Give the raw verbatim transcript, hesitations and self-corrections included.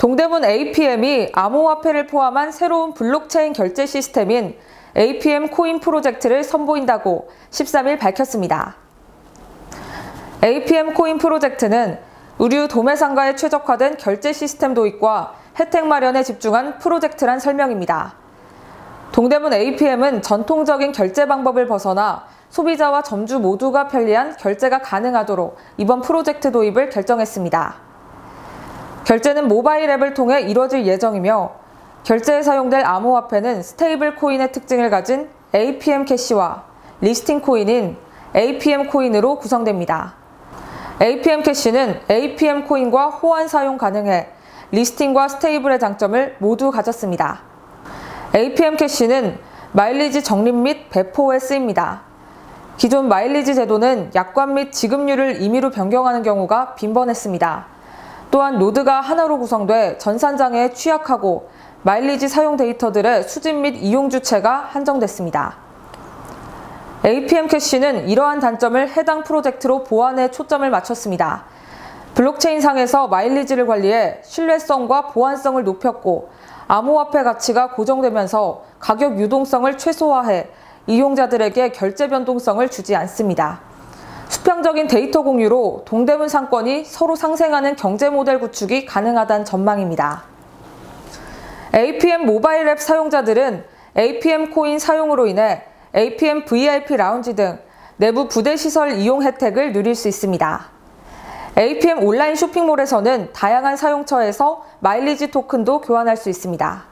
동대문 에이피엠이 암호화폐를 포함한 새로운 블록체인 결제 시스템인 에이피엠 코인 프로젝트를 선보인다고 십삼 일 밝혔습니다. 에이피엠 코인 프로젝트는 의류 도매상가에 최적화된 결제 시스템 도입과 혜택 마련에 집중한 프로젝트란 설명입니다. 동대문 에이피엠은 전통적인 결제 방법을 벗어나 소비자와 점주 모두가 편리한 결제가 가능하도록 이번 프로젝트 도입을 결정했습니다. 결제는 모바일 앱을 통해 이뤄질 예정이며 결제에 사용될 암호화폐는 스테이블 코인의 특징을 가진 에이피엠 캐시와 리스팅 코인인 에이피엠 코인으로 구성됩니다. 에이피엠 캐시는 에이피엠 코인과 호환 사용 가능해 리스팅과 스테이블의 장점을 모두 가졌습니다. 에이피엠 캐시는 마일리지 적립 및 배포에 쓰입니다. 기존 마일리지 제도는 약관 및 지급률을 임의로 변경하는 경우가 빈번했습니다. 또한 노드가 하나로 구성돼 전산장애에 취약하고 마일리지 사용 데이터들의 수집 및 이용 주체가 한정됐습니다. 에이피엠 캐시는 이러한 단점을 해당 프로젝트로 보완에 초점을 맞췄습니다. 블록체인 상에서 마일리지를 관리해 신뢰성과 보안성을 높였고 암호화폐 가치가 고정되면서 가격 유동성을 최소화해 이용자들에게 결제 변동성을 주지 않습니다. 수평적인 데이터 공유로 동대문 상권이 서로 상생하는 경제 모델 구축이 가능하다는 전망입니다. 에이피엠 모바일 앱 사용자들은 에이피엠 코인 사용으로 인해 에이피엠 브이아이피 라운지 등 내부 부대 시설 이용 혜택을 누릴 수 있습니다. 에이피엠 온라인 쇼핑몰에서는 다양한 사용처에서 마일리지 토큰도 교환할 수 있습니다.